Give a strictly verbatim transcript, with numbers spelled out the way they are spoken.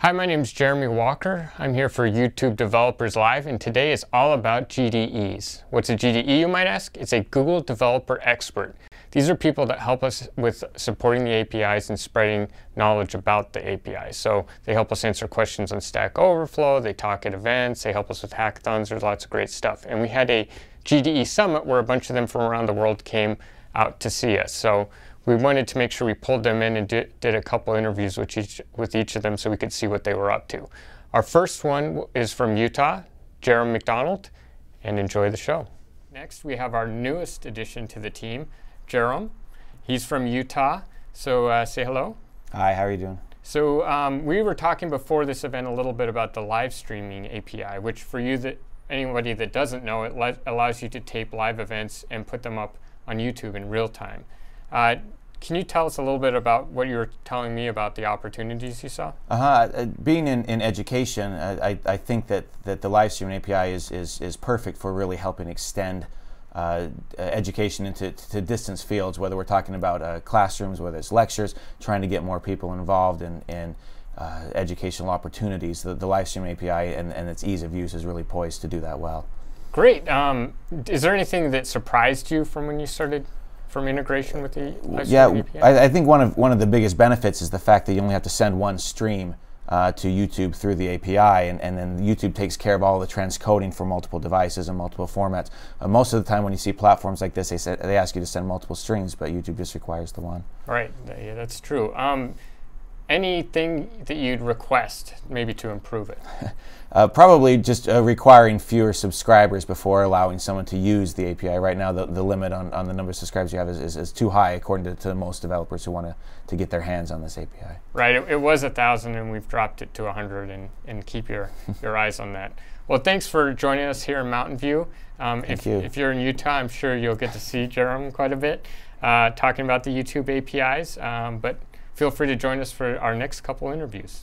Hi, my name is Jeremy Walker. I'm here for YouTube Developers Live, and today is all about G D Es. What's a G D E, you might ask? It's a Google Developer Expert. These are people that help us with supporting the A P Is and spreading knowledge about the A P Is. So they help us answer questions on Stack Overflow, they talk at events, they help us with hackathons, there's lots of great stuff. And we had a G D E summit where a bunch of them from around the world came out to see us. So we wanted to make sure we pulled them in and did, did a couple interviews with each, with each of them so we could see what they were up to. Our first one is from Utah, Jarom McDonald, and enjoy the show. Next, we have our newest addition to the team, Jarom. He's from Utah, so uh, say hello. Hi, how are you doing? So um, we were talking before this event a little bit about the live streaming A P I, which for you, that anybody that doesn't know, it allows you to tape live events and put them up on YouTube in real time. Uh, can you tell us a little bit about what you were telling me about the opportunities you saw? Uh-huh. Uh, being in, in education, I, I, I think that, that the live streaming A P I is, is, is perfect for really helping extend uh, education into to distance fields, whether we're talking about uh, classrooms, whether it's lectures, trying to get more people involved in, in uh, educational opportunities. The, the live streaming A P I and, and its ease of use is really poised to do that well. Great. Um, is there anything that surprised you from when you started? From integration with the live streaming A P I? Yeah, I, I think one of one of the biggest benefits is the fact that you only have to send one stream uh, to YouTube through the A P I, and, and then YouTube takes care of all the transcoding for multiple devices and multiple formats. Uh, most of the time, when you see platforms like this, they say, they ask you to send multiple streams, but YouTube just requires the one. Right. Yeah, that's true. Um, anything that you'd request, maybe to improve it? uh, probably just uh, requiring fewer subscribers before allowing someone to use the A P I. Right now, the, the limit on, on the number of subscribers you have is, is, is too high, according to, to most developers who want to, to get their hands on this A P I. Right, it, it was a thousand, and we've dropped it to one hundred, and, and keep your, your eyes on that. Well, thanks for joining us here in Mountain View. Um, Thank if, you. If you're in Utah, I'm sure you'll get to see Jarom quite a bit, uh, talking about the YouTube A P Is, um, but feel free to join us for our next couple interviews.